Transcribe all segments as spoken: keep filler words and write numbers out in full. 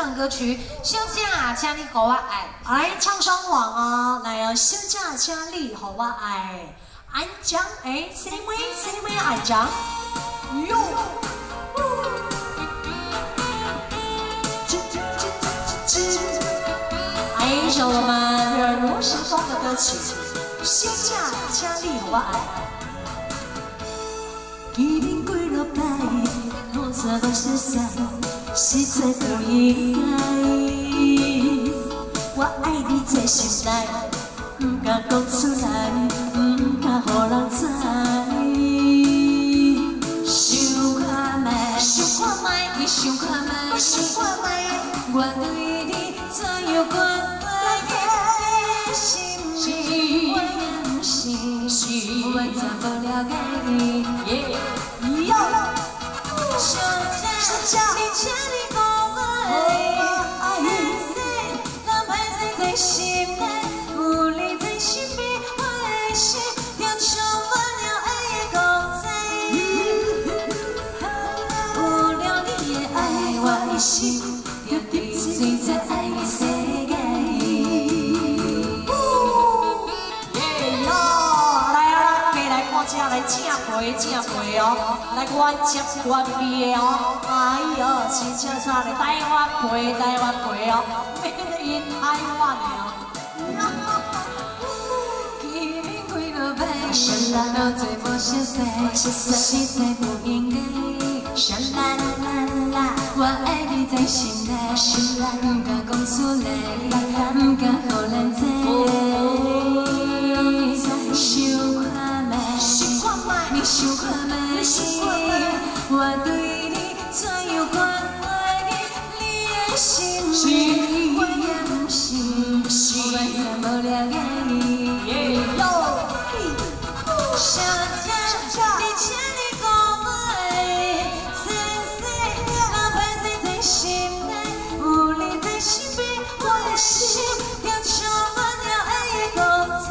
唱歌曲《休假请你给我爱》，来唱双簧哦，来哦，《休假请你给我爱》，安江哎，谁妹谁妹安江，哟。 首我们耳濡目染的歌曲《休假请你给我爱》。见面几落摆，好在无熟识，实在都应该。我爱你在心内，不敢讲出来，不敢予人知。想看卖，想看卖，你想看卖，我想看卖，我对你怎样看？ 我怎么了解你？哟，休假，请你给我爱，咱莫在在心内，有你在身边，我的心就像我了的孤寂。有了你的爱，我的心就沉醉在爱的世界。 来正陪正陪哦，来原汁原味的哦，哎呦，真正出来台湾陪台湾陪哦，每日台湾的哦。见面几落摆，谁人都做无熟识，实在不应该。唻啦啦啦，我爱你在心内，不敢讲出来，不敢予人知。 你想看卖，我对你怎样看待你？你的心意，我也不是，我怎么了解你？哟，小姐，你请你给我爱，细细，我摆在在心内，有你在身边，我的心就像我了的孤寂。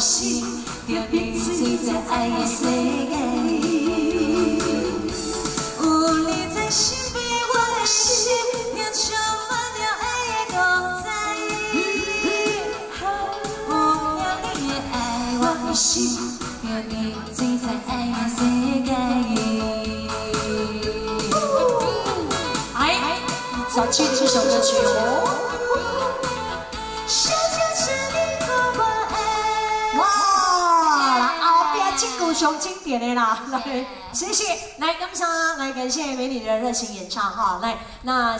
心就沉醉在爱的世界，有你在身边，我的心就充满了爱的光彩。有了你的爱，我的心就沉醉在爱的世界。哎，早期这首歌曲哦。 最经典的啦，来，谢谢，来，感谢，来感谢美女的热情演唱哈，来，那。